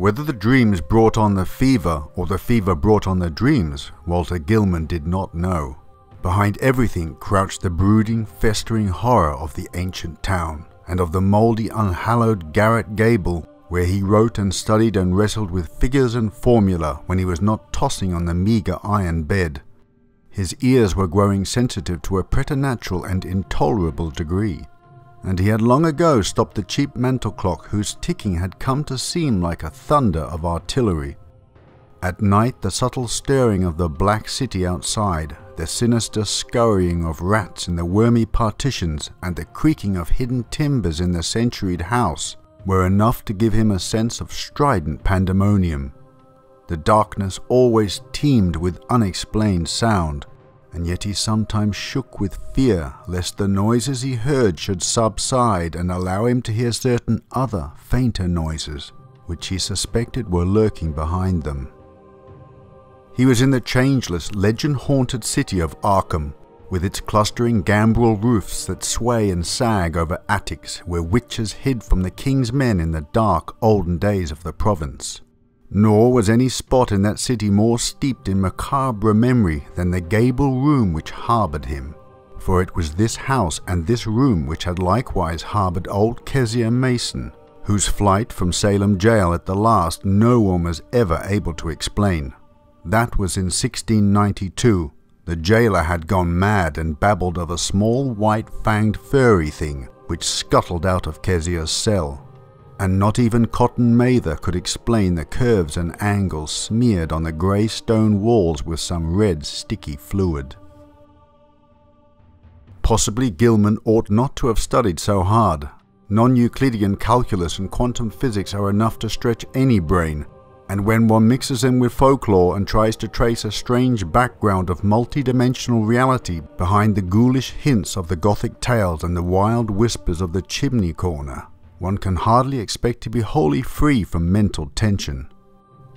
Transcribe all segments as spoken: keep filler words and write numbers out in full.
Whether the dreams brought on the fever or the fever brought on the dreams, Walter Gilman did not know. Behind everything crouched the brooding, festering horror of the ancient town, and of the mouldy, unhallowed garret gable where he wrote and studied and wrestled with figures and formula when he was not tossing on the meagre iron bed. His ears were growing sensitive to a preternatural and intolerable degree, and he had long ago stopped the cheap mantel clock whose ticking had come to seem like a thunder of artillery. At night the subtle stirring of the black city outside, the sinister scurrying of rats in the wormy partitions and the creaking of hidden timbers in the centuried house were enough to give him a sense of strident pandemonium. The darkness always teemed with unexplained sound, and yet he sometimes shook with fear lest the noises he heard should subside and allow him to hear certain other, fainter noises, which he suspected were lurking behind them. He was in the changeless, legend-haunted city of Arkham, with its clustering gambrel roofs that sway and sag over attics where witches hid from the king's men in the dark, olden days of the province. Nor was any spot in that city more steeped in macabre memory than the gable room which harboured him, for it was this house and this room which had likewise harboured old Keziah Mason, whose flight from Salem jail at the last no one was ever able to explain. That was in sixteen ninety-two. The jailer had gone mad and babbled of a small white-fanged furry thing which scuttled out of Keziah's cell, and not even Cotton Mather could explain the curves and angles smeared on the grey stone walls with some red sticky fluid. Possibly Gilman ought not to have studied so hard. Non-Euclidean calculus and quantum physics are enough to stretch any brain, and when one mixes them with folklore and tries to trace a strange background of multi-dimensional reality behind the ghoulish hints of the Gothic tales and the wild whispers of the chimney corner, one can hardly expect to be wholly free from mental tension.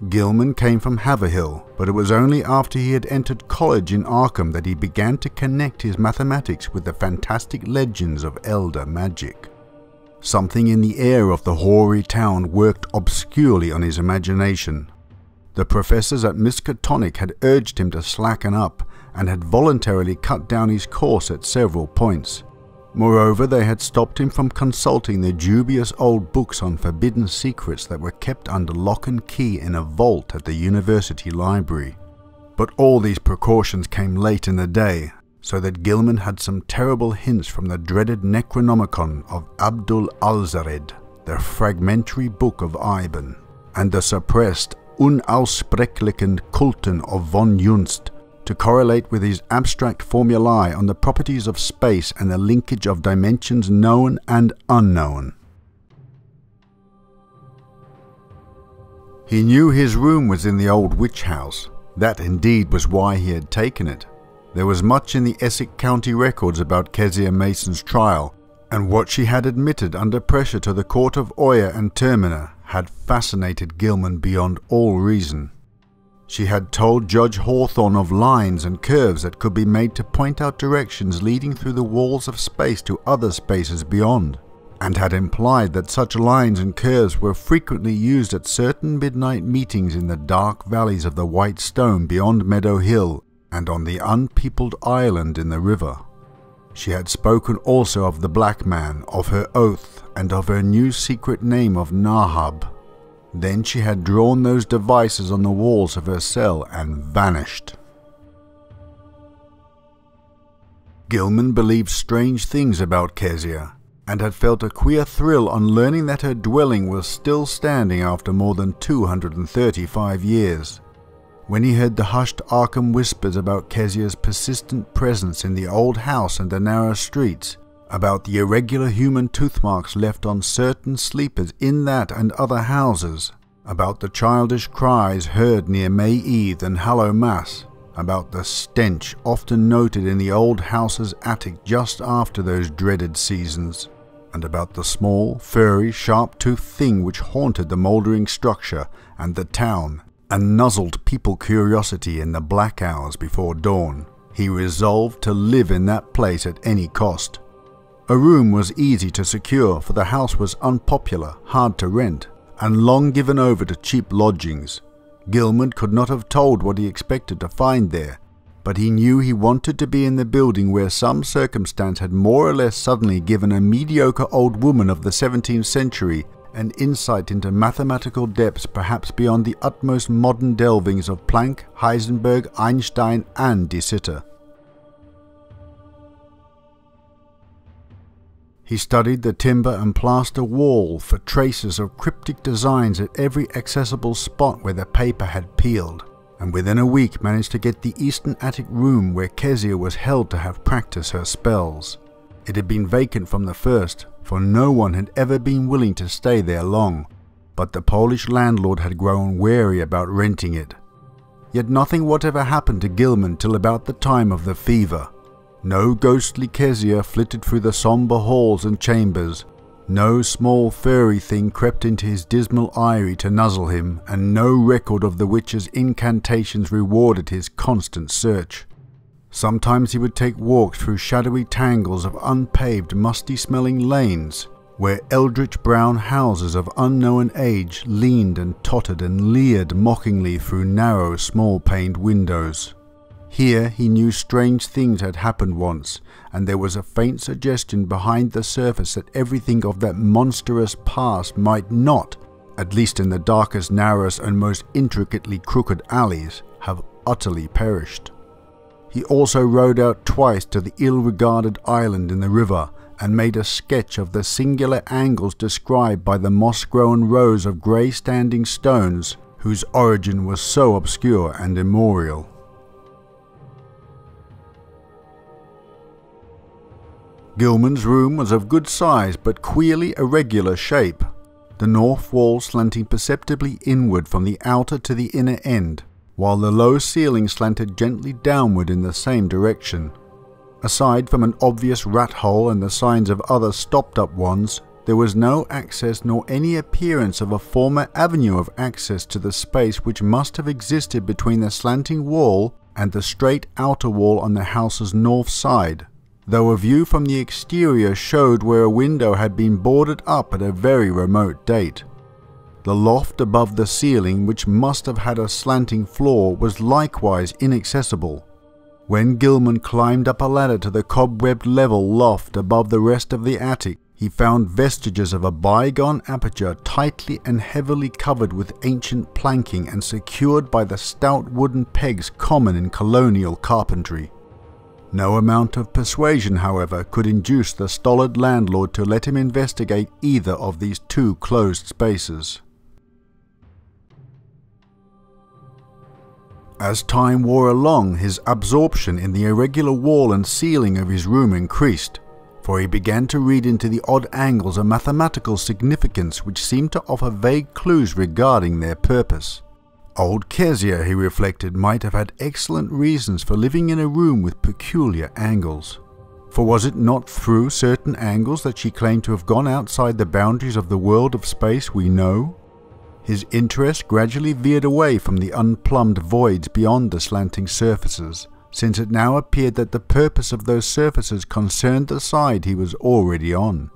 Gilman came from Haverhill, but it was only after he had entered college in Arkham that he began to connect his mathematics with the fantastic legends of elder magic. Something in the air of the hoary town worked obscurely on his imagination. The professors at Miskatonic had urged him to slacken up and had voluntarily cut down his course at several points. Moreover, they had stopped him from consulting the dubious old books on forbidden secrets that were kept under lock and key in a vault at the university library. But all these precautions came late in the day, so that Gilman had some terrible hints from the dreaded Necronomicon of Abdul Al-Zared, the fragmentary book of Iben, and the suppressed unaussprechlichen Kulten of von Junst, to correlate with his abstract formulae on the properties of space and the linkage of dimensions known and unknown. He knew his room was in the old witch house. That indeed was why he had taken it. There was much in the Essex County records about Keziah Mason's trial, and what she had admitted under pressure to the court of Oyer and Terminer had fascinated Gilman beyond all reason. She had told Judge Hawthorne of lines and curves that could be made to point out directions leading through the walls of space to other spaces beyond, and had implied that such lines and curves were frequently used at certain midnight meetings in the dark valleys of the White Stone beyond Meadow Hill, and on the unpeopled island in the river. She had spoken also of the black man, of her oath, and of her new secret name of Nahab. Then she had drawn those devices on the walls of her cell and vanished. Gilman believed strange things about Keziah, and had felt a queer thrill on learning that her dwelling was still standing after more than two hundred thirty-five years. When he heard the hushed Arkham whispers about Keziah's persistent presence in the old house and the narrow streets, about the irregular human toothmarks left on certain sleepers in that and other houses, about the childish cries heard near May Eve and Hallow Mass, about the stench often noted in the old house's attic just after those dreaded seasons, and about the small, furry, sharp-toothed thing which haunted the mouldering structure and the town, and nuzzled people curiosity in the black hours before dawn, he resolved to live in that place at any cost. A room was easy to secure, for the house was unpopular, hard to rent, and long given over to cheap lodgings. Gilman could not have told what he expected to find there, but he knew he wanted to be in the building where some circumstance had more or less suddenly given a mediocre old woman of the seventeenth century an insight into mathematical depths perhaps beyond the utmost modern delvings of Planck, Heisenberg, Einstein and De Sitter. He studied the timber and plaster wall for traces of cryptic designs at every accessible spot where the paper had peeled, and within a week managed to get the eastern attic room where Keziah was held to have practiced her spells. It had been vacant from the first, for no one had ever been willing to stay there long, but the Polish landlord had grown wary about renting it. Yet nothing whatever happened to Gilman till about the time of the fever. No ghostly Keziah flitted through the sombre halls and chambers, no small furry thing crept into his dismal eyrie to nuzzle him, and no record of the witch's incantations rewarded his constant search. Sometimes he would take walks through shadowy tangles of unpaved, musty-smelling lanes, where eldritch brown houses of unknown age leaned and tottered and leered mockingly through narrow, small-paned windows. Here he knew strange things had happened once, and there was a faint suggestion behind the surface that everything of that monstrous past might not, at least in the darkest, narrowest and most intricately crooked alleys, have utterly perished. He also rowed out twice to the ill-regarded island in the river, and made a sketch of the singular angles described by the moss-grown rows of grey standing stones, whose origin was so obscure and immemorial. Gilman's room was of good size but queerly irregular shape, the north wall slanting perceptibly inward from the outer to the inner end, while the low ceiling slanted gently downward in the same direction. Aside from an obvious rat hole and the signs of other stopped-up ones, there was no access nor any appearance of a former avenue of access to the space which must have existed between the slanting wall and the straight outer wall on the house's north side, though a view from the exterior showed where a window had been boarded up at a very remote date. The loft above the ceiling, which must have had a slanting floor, was likewise inaccessible. When Gilman climbed up a ladder to the cobwebbed level loft above the rest of the attic, he found vestiges of a bygone aperture tightly and heavily covered with ancient planking and secured by the stout wooden pegs common in colonial carpentry. No amount of persuasion, however, could induce the stolid landlord to let him investigate either of these two closed spaces. As time wore along, his absorption in the irregular wall and ceiling of his room increased, for he began to read into the odd angles a mathematical significance which seemed to offer vague clues regarding their purpose. Old Keziah, he reflected, might have had excellent reasons for living in a room with peculiar angles. For was it not through certain angles that she claimed to have gone outside the boundaries of the world of space we know? His interest gradually veered away from the unplumbed voids beyond the slanting surfaces, since it now appeared that the purpose of those surfaces concerned the side he was already on.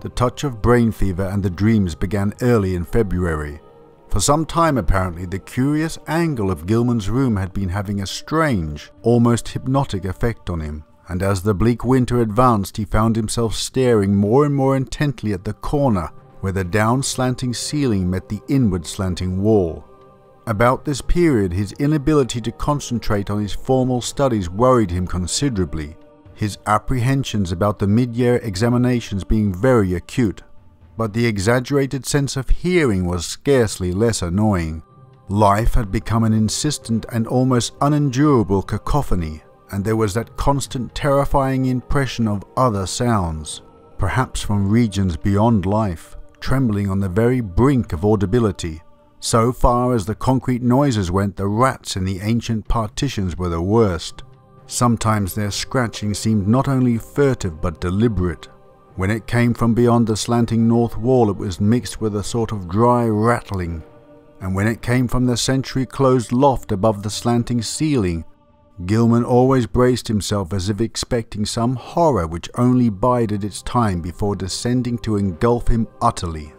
The touch of brain fever and the dreams began early in February. For some time apparently, the curious angle of Gilman's room had been having a strange, almost hypnotic effect on him, and as the bleak winter advanced he found himself staring more and more intently at the corner where the down-slanting ceiling met the inward-slanting wall. About this period his inability to concentrate on his formal studies worried him considerably, his apprehensions about the mid-year examinations being very acute, but the exaggerated sense of hearing was scarcely less annoying. Life had become an insistent and almost unendurable cacophony, and there was that constant terrifying impression of other sounds, perhaps from regions beyond life, trembling on the very brink of audibility. So far as the concrete noises went, the rats in the ancient partitions were the worst. Sometimes their scratching seemed not only furtive but deliberate. When it came from beyond the slanting north wall it was mixed with a sort of dry rattling, and when it came from the century-closed loft above the slanting ceiling Gilman always braced himself as if expecting some horror which only bided its time before descending to engulf him utterly.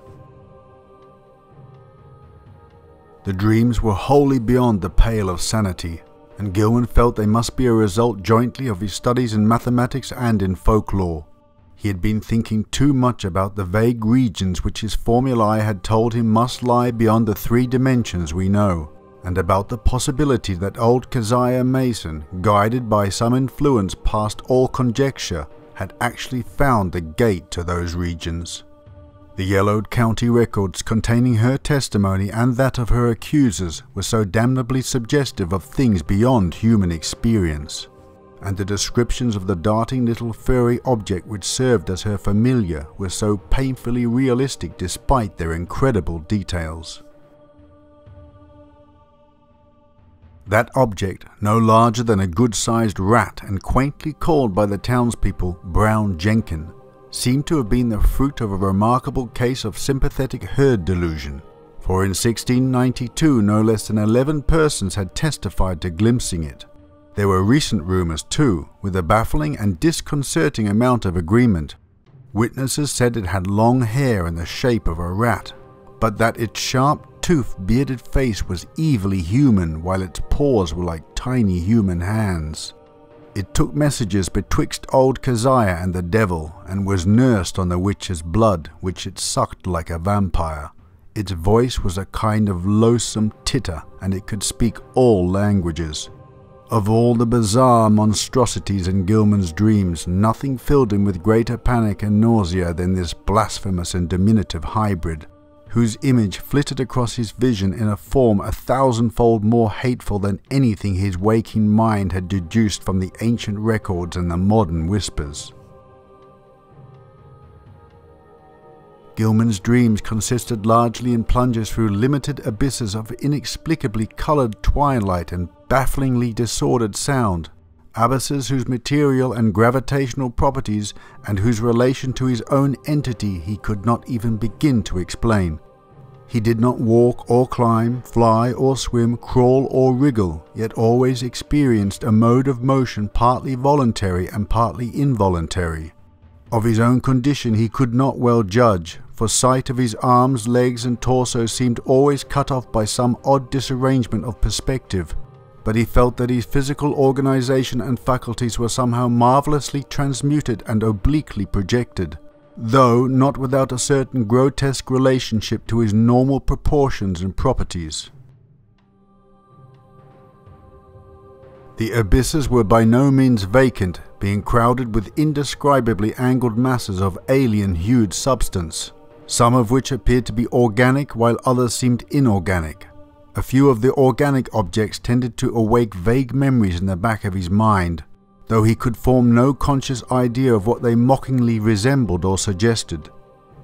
The dreams were wholly beyond the pale of sanity, and Gilman felt they must be a result jointly of his studies in mathematics and in folklore. He had been thinking too much about the vague regions which his formulae had told him must lie beyond the three dimensions we know, and about the possibility that old Keziah Mason, guided by some influence past all conjecture, had actually found the gate to those regions. The yellowed county records containing her testimony and that of her accusers were so damnably suggestive of things beyond human experience, and the descriptions of the darting little furry object which served as her familiar were so painfully realistic despite their incredible details. That object, no larger than a good-sized rat and quaintly called by the townspeople Brown Jenkin, seemed to have been the fruit of a remarkable case of sympathetic herd delusion, for in sixteen ninety-two no less than eleven persons had testified to glimpsing it. There were recent rumors too, with a baffling and disconcerting amount of agreement. Witnesses said it had long hair in the shape of a rat, but that its sharp-toothed, bearded face was evilly human while its paws were like tiny human hands. It took messages betwixt old Keziah and the devil, and was nursed on the witch's blood, which it sucked like a vampire. Its voice was a kind of loathsome titter, and it could speak all languages. Of all the bizarre monstrosities in Gilman's dreams, nothing filled him with greater panic and nausea than this blasphemous and diminutive hybrid, whose image flitted across his vision in a form a thousandfold more hateful than anything his waking mind had deduced from the ancient records and the modern whispers. Gilman's dreams consisted largely in plunges through limited abysses of inexplicably coloured twilight and bafflingly disordered sound, abysses whose material and gravitational properties and whose relation to his own entity he could not even begin to explain. He did not walk or climb, fly or swim, crawl or wriggle, yet always experienced a mode of motion partly voluntary and partly involuntary. Of his own condition he could not well judge, for sight of his arms, legs and torso seemed always cut off by some odd disarrangement of perspective, but he felt that his physical organization and faculties were somehow marvelously transmuted and obliquely projected, though not without a certain grotesque relationship to his normal proportions and properties. The abysses were by no means vacant, being crowded with indescribably angled masses of alien-hued substance, some of which appeared to be organic while others seemed inorganic. A few of the organic objects tended to awake vague memories in the back of his mind, though he could form no conscious idea of what they mockingly resembled or suggested.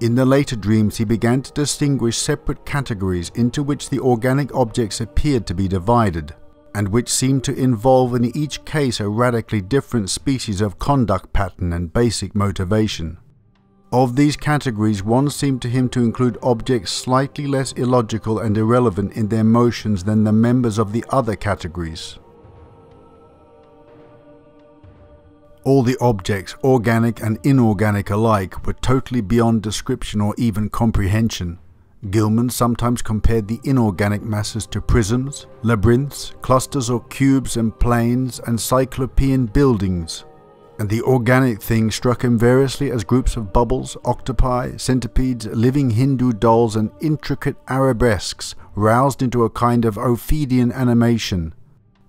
In the later dreams he began to distinguish separate categories into which the organic objects appeared to be divided, and which seemed to involve in each case a radically different species of conduct pattern and basic motivation. Of these categories, one seemed to him to include objects slightly less illogical and irrelevant in their motions than the members of the other categories. All the objects, organic and inorganic alike, were totally beyond description or even comprehension. Gilman sometimes compared the inorganic masses to prisms, labyrinths, clusters or cubes and planes, and cyclopean buildings, and the organic thing struck him variously as groups of bubbles, octopi, centipedes, living Hindu dolls and intricate arabesques roused into a kind of Ophidian animation.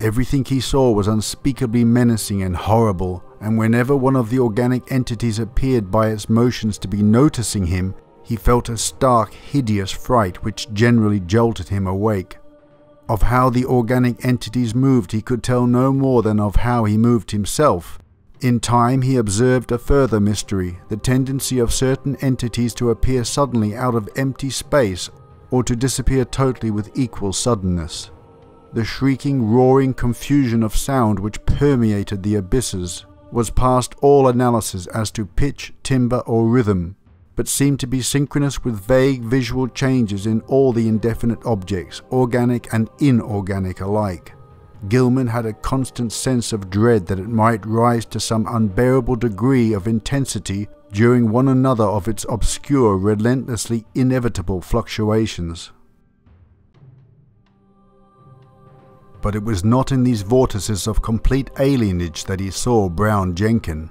Everything he saw was unspeakably menacing and horrible, and whenever one of the organic entities appeared by its motions to be noticing him, he felt a stark, hideous fright which generally jolted him awake. Of how the organic entities moved he could tell no more than of how he moved himself. In time he observed a further mystery, the tendency of certain entities to appear suddenly out of empty space or to disappear totally with equal suddenness. The shrieking, roaring confusion of sound which permeated the abysses was past all analysis as to pitch, timbre or rhythm, but seemed to be synchronous with vague visual changes in all the indefinite objects, organic and inorganic alike. Gilman had a constant sense of dread that it might rise to some unbearable degree of intensity during one another of its obscure, relentlessly inevitable fluctuations. But it was not in these vortices of complete alienage that he saw Brown Jenkin.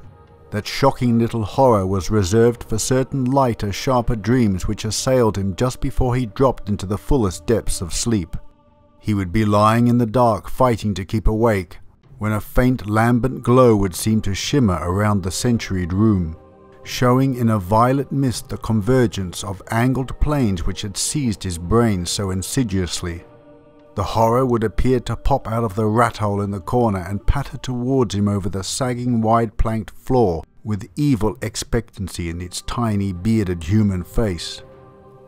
That shocking little horror was reserved for certain lighter, sharper dreams which assailed him just before he dropped into the fullest depths of sleep. He would be lying in the dark, fighting to keep awake, when a faint, lambent glow would seem to shimmer around the sentryied room, showing in a violet mist the convergence of angled planes which had seized his brain so insidiously. The horror would appear to pop out of the rat hole in the corner and patter towards him over the sagging wide planked floor with evil expectancy in its tiny bearded human face.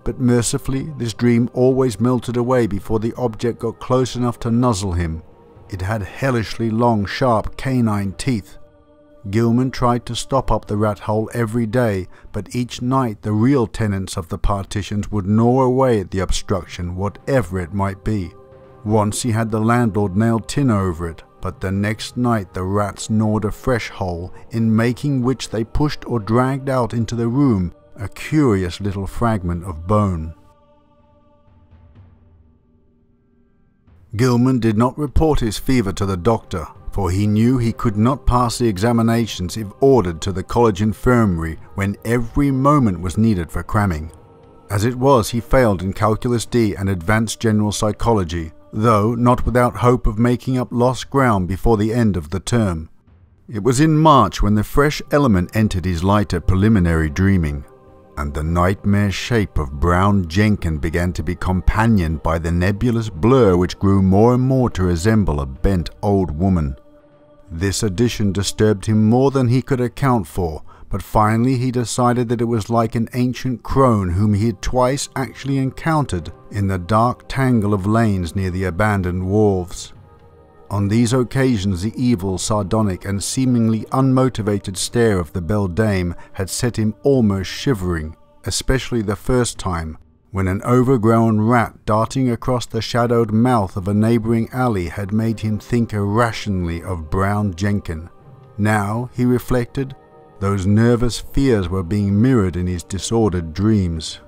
But mercifully this dream always melted away before the object got close enough to nuzzle him. It had hellishly long sharp canine teeth. Gilman tried to stop up the rat hole every day, but each night the real tenants of the partitions would gnaw away at the obstruction, whatever it might be. Once he had the landlord nail tin over it, but the next night the rats gnawed a fresh hole, in making which they pushed or dragged out into the room a curious little fragment of bone. Gilman did not report his fever to the doctor, for he knew he could not pass the examinations if ordered to the college infirmary when every moment was needed for cramming. As it was, he failed in Calculus D and Advanced General Psychology, though not without hope of making up lost ground before the end of the term. It was in March when the fresh element entered his lighter preliminary dreaming, and the nightmare shape of Brown Jenkin began to be companioned by the nebulous blur which grew more and more to resemble a bent old woman. This addition disturbed him more than he could account for, but finally he decided that it was like an ancient crone whom he had twice actually encountered in the dark tangle of lanes near the abandoned wharves. On these occasions the evil, sardonic and seemingly unmotivated stare of the beldame had set him almost shivering, especially the first time, when an overgrown rat darting across the shadowed mouth of a neighbouring alley had made him think irrationally of Brown Jenkin. Now, he reflected, those nervous fears were being mirrored in his disordered dreams.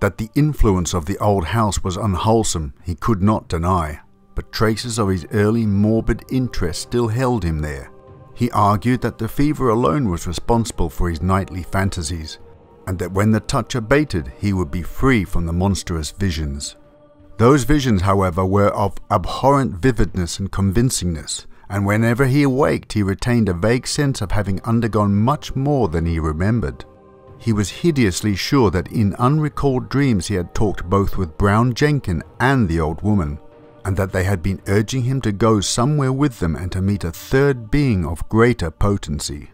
That the influence of the old house was unwholesome he could not deny, but traces of his early morbid interest still held him there. He argued that the fever alone was responsible for his nightly fantasies, and that when the touch abated he would be free from the monstrous visions. Those visions, however, were of abhorrent vividness and convincingness, and whenever he awaked he retained a vague sense of having undergone much more than he remembered. He was hideously sure that in unrecalled dreams he had talked both with Brown Jenkin and the old woman, and that they had been urging him to go somewhere with them and to meet a third being of greater potency.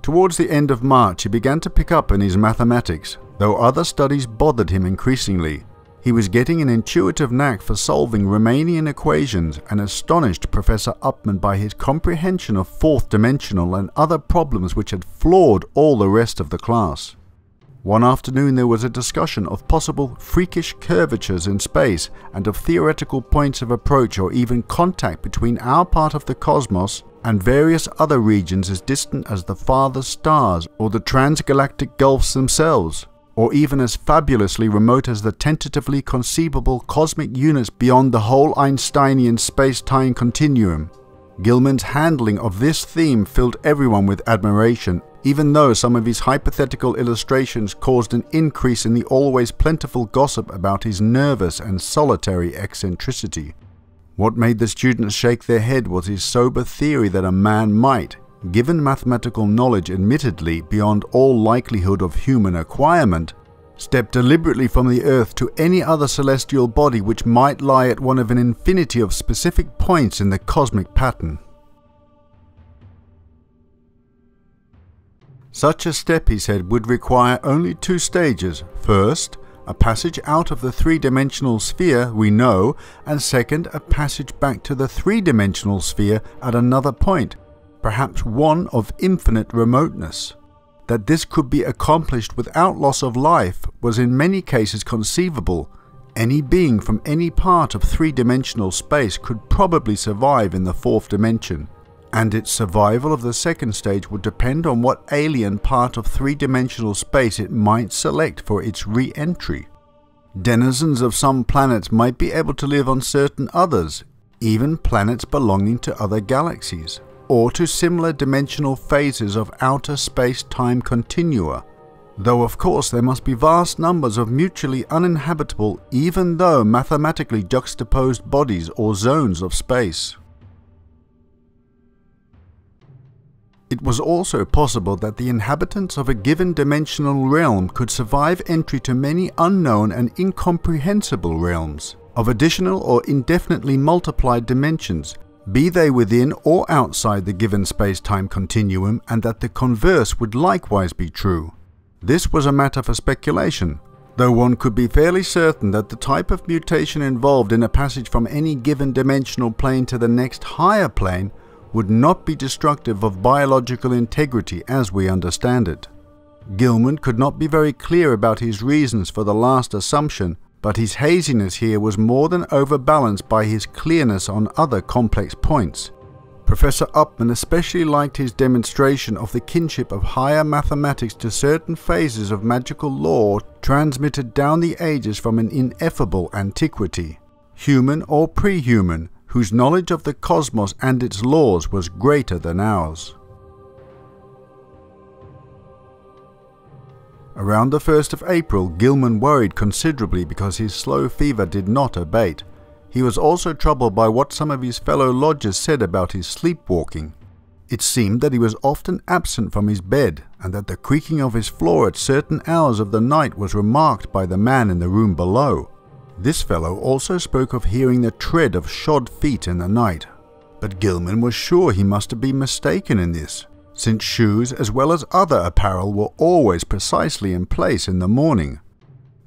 Towards the end of March he began to pick up in his mathematics, though other studies bothered him increasingly. He was getting an intuitive knack for solving Riemannian equations and astonished Professor Upman by his comprehension of fourth dimensional and other problems which had floored all the rest of the class. One afternoon there was a discussion of possible freakish curvatures in space and of theoretical points of approach or even contact between our part of the cosmos and various other regions as distant as the farthest stars or the transgalactic gulfs themselves, or even as fabulously remote as the tentatively conceivable cosmic units beyond the whole Einsteinian space-time continuum. Gilman's handling of this theme filled everyone with admiration, even though some of his hypothetical illustrations caused an increase in the always plentiful gossip about his nervous and solitary eccentricity. What made the students shake their head was his sober theory that a man might, given mathematical knowledge admittedly beyond all likelihood of human acquirement, step deliberately from the earth to any other celestial body which might lie at one of an infinity of specific points in the cosmic pattern. Such a step, he said, would require only two stages. First, a passage out of the three-dimensional sphere we know, and second, a passage back to the three-dimensional sphere at another point, perhaps one of infinite remoteness. That this could be accomplished without loss of life was in many cases conceivable. Any being from any part of three-dimensional space could probably survive in the fourth dimension, and its survival of the second stage would depend on what alien part of three-dimensional space it might select for its re-entry. Denizens of some planets might be able to live on certain others, even planets belonging to other galaxies, or to similar dimensional phases of outer space-time continua, though of course there must be vast numbers of mutually uninhabitable, even though mathematically juxtaposed bodies or zones of space. It was also possible that the inhabitants of a given dimensional realm could survive entry to many unknown and incomprehensible realms of additional or indefinitely multiplied dimensions, be they within or outside the given space-time continuum, and that the converse would likewise be true. This was a matter for speculation, though one could be fairly certain that the type of mutation involved in a passage from any given dimensional plane to the next higher plane would not be destructive of biological integrity as we understand it. Gilman could not be very clear about his reasons for the last assumption, but his haziness here was more than overbalanced by his clearness on other complex points. Professor Upman especially liked his demonstration of the kinship of higher mathematics to certain phases of magical lore transmitted down the ages from an ineffable antiquity, human or pre-human, whose knowledge of the cosmos and its laws was greater than ours. Around the first of April, Gilman worried considerably because his slow fever did not abate. He was also troubled by what some of his fellow lodgers said about his sleepwalking. It seemed that he was often absent from his bed, and that the creaking of his floor at certain hours of the night was remarked by the man in the room below. This fellow also spoke of hearing the tread of shod feet in the night, but Gilman was sure he must have been mistaken in this, since shoes as well as other apparel were always precisely in place in the morning.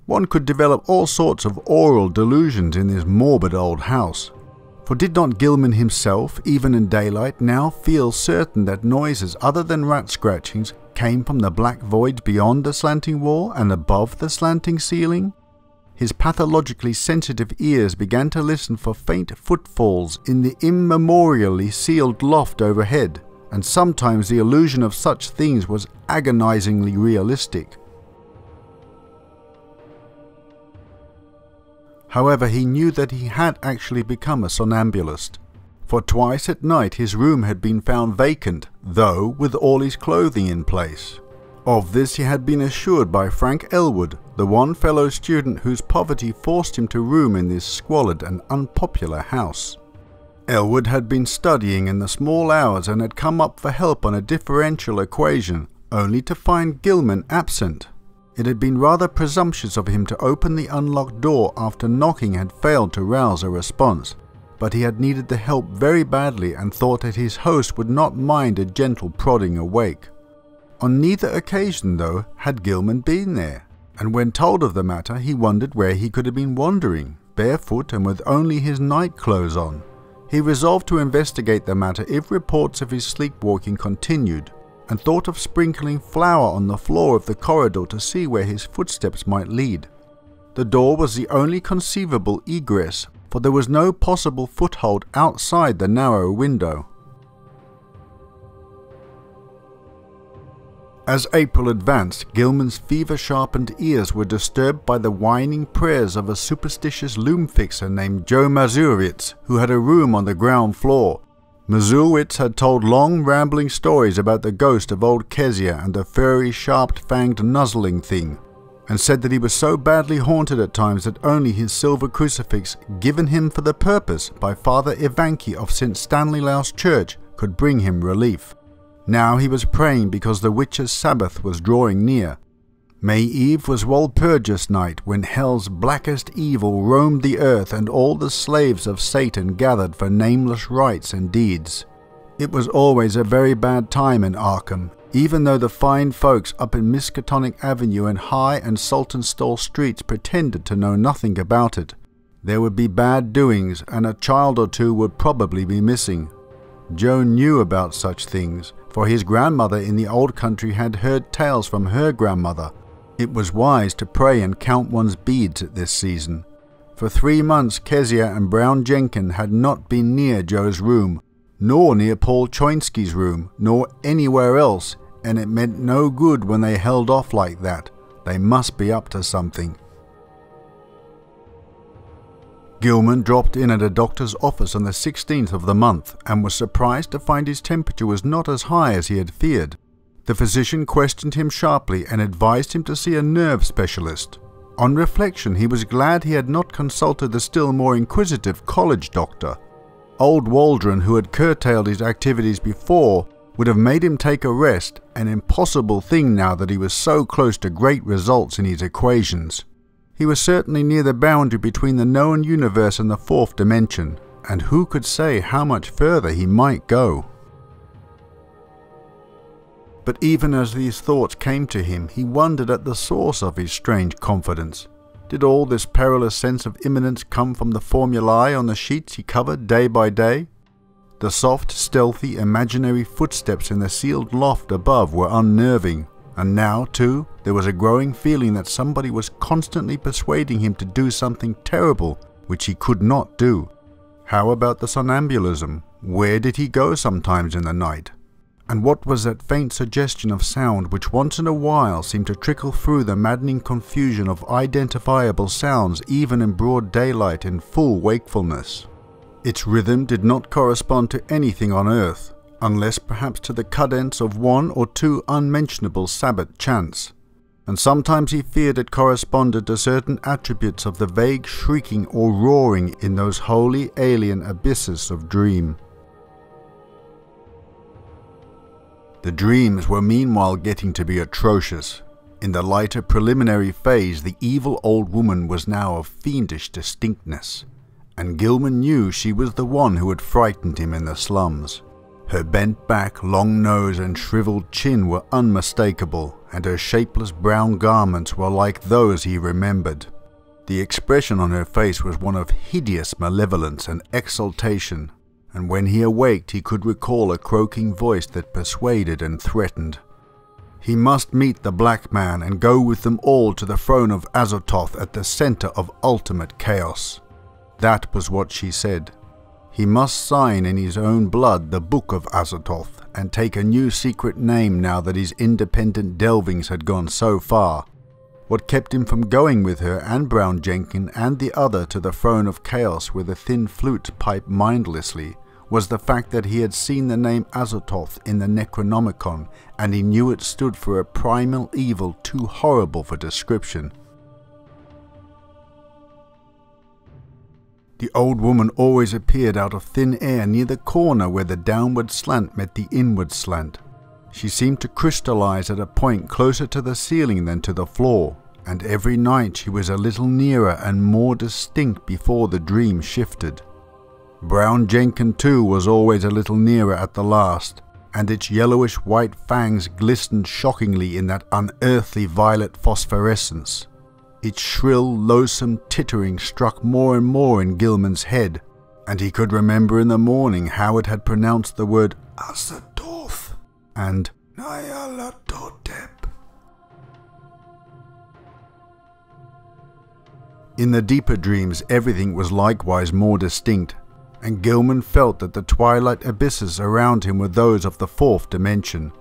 One could develop all sorts of oral delusions in this morbid old house, for did not Gilman himself, even in daylight, now feel certain that noises other than rat scratchings came from the black void beyond the slanting wall and above the slanting ceiling? His pathologically sensitive ears began to listen for faint footfalls in the immemorially sealed loft overhead, and sometimes the illusion of such things was agonizingly realistic. However, he knew that he had actually become a somnambulist, for twice at night his room had been found vacant, though with all his clothing in place. Of this he had been assured by Frank Elwood, the one fellow student whose poverty forced him to room in this squalid and unpopular house. Elwood had been studying in the small hours and had come up for help on a differential equation, only to find Gilman absent. It had been rather presumptuous of him to open the unlocked door after knocking had failed to rouse a response, but he had needed the help very badly and thought that his host would not mind a gentle prodding awake. On neither occasion, though, had Gilman been there, and when told of the matter he wondered where he could have been wandering, barefoot and with only his night clothes on. He resolved to investigate the matter if reports of his sleepwalking continued, and thought of sprinkling flour on the floor of the corridor to see where his footsteps might lead. The door was the only conceivable egress, for there was no possible foothold outside the narrow window. As April advanced, Gilman's fever-sharpened ears were disturbed by the whining prayers of a superstitious loom-fixer named Joe Mazurwitz, who had a room on the ground floor. Mazurwitz had told long, rambling stories about the ghost of old Keziah and the furry, sharp-fanged, nuzzling thing, and said that he was so badly haunted at times that only his silver crucifix, given him for the purpose by Father Ivanki of Saint Stanislaus Church, could bring him relief. Now he was praying because the witches' Sabbath was drawing near. May Eve was Walpurgis Night, when hell's blackest evil roamed the earth and all the slaves of Satan gathered for nameless rites and deeds. It was always a very bad time in Arkham, even though the fine folks up in Miskatonic Avenue and High and Sultanstall streets pretended to know nothing about it. There would be bad doings, and a child or two would probably be missing. Joe knew about such things, for his grandmother in the old country had heard tales from her grandmother. It was wise to pray and count one's beads at this season. For three months Keziah and Brown Jenkin had not been near Joe's room, nor near Paul Choinsky's room, nor anywhere else, and it meant no good when they held off like that. They must be up to something. Gilman dropped in at a doctor's office on the sixteenth of the month and was surprised to find his temperature was not as high as he had feared. The physician questioned him sharply and advised him to see a nerve specialist. On reflection, he was glad he had not consulted the still more inquisitive college doctor. Old Waldron, who had curtailed his activities before, would have made him take a rest, an impossible thing now that he was so close to great results in his equations. He was certainly near the boundary between the known universe and the fourth dimension, and who could say how much further he might go? But even as these thoughts came to him, he wondered at the source of his strange confidence. Did all this perilous sense of imminence come from the formulae on the sheets he covered day by day? The soft, stealthy, imaginary footsteps in the sealed loft above were unnerving, and now, too, there was a growing feeling that somebody was constantly persuading him to do something terrible, which he could not do. How about the somnambulism? Where did he go sometimes in the night? And what was that faint suggestion of sound which once in a while seemed to trickle through the maddening confusion of identifiable sounds even in broad daylight in full wakefulness? Its rhythm did not correspond to anything on earth, unless perhaps to the cadence of one or two unmentionable Sabbath chants, and sometimes he feared it corresponded to certain attributes of the vague shrieking or roaring in those wholly alien abysses of dream. The dreams were meanwhile getting to be atrocious. In the lighter preliminary phase, the evil old woman was now of fiendish distinctness, and Gilman knew she was the one who had frightened him in the slums. Her bent back, long nose and shriveled chin were unmistakable, and her shapeless brown garments were like those he remembered. The expression on her face was one of hideous malevolence and exultation, and when he awaked he could recall a croaking voice that persuaded and threatened. He must meet the black man and go with them all to the throne of Azathoth at the center of ultimate chaos. That was what she said. He must sign in his own blood the Book of Azathoth and take a new secret name now that his independent delvings had gone so far. What kept him from going with her and Brown Jenkin and the other to the throne of chaos with a thin flute pipe mindlessly was the fact that he had seen the name Azathoth in the Necronomicon, and he knew it stood for a primal evil too horrible for description. The old woman always appeared out of thin air near the corner where the downward slant met the inward slant. She seemed to crystallize at a point closer to the ceiling than to the floor, and every night she was a little nearer and more distinct before the dream shifted. Brown Jenkin too was always a little nearer at the last, and its yellowish-white fangs glistened shockingly in that unearthly violet phosphorescence. Its shrill, loathsome tittering struck more and more in Gilman's head, and he could remember in the morning how it had pronounced the word Azathoth and Nyarlathotep. In the deeper dreams everything was likewise more distinct, and Gilman felt that the twilight abysses around him were those of the fourth dimension,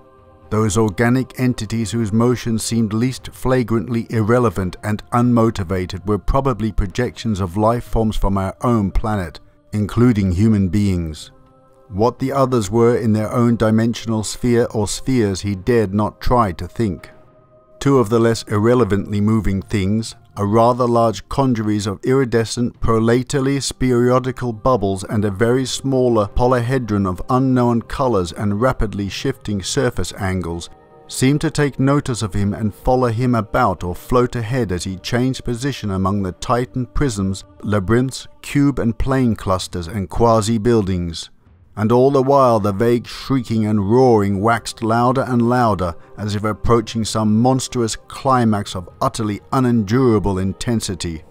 those organic entities whose motions seemed least flagrantly irrelevant and unmotivated were probably projections of life forms from our own planet, including human beings. What the others were in their own dimensional sphere or spheres he dared not try to think. Two of the less irrelevantly moving things, a rather large congeries of iridescent prolatally spherodical bubbles and a very smaller polyhedron of unknown colors and rapidly shifting surface angles, seemed to take notice of him and follow him about or float ahead as he changed position among the titan prisms, labyrinths, cube and plane clusters and quasi-buildings. And all the while the vague shrieking and roaring waxed louder and louder, as if approaching some monstrous climax of utterly unendurable intensity.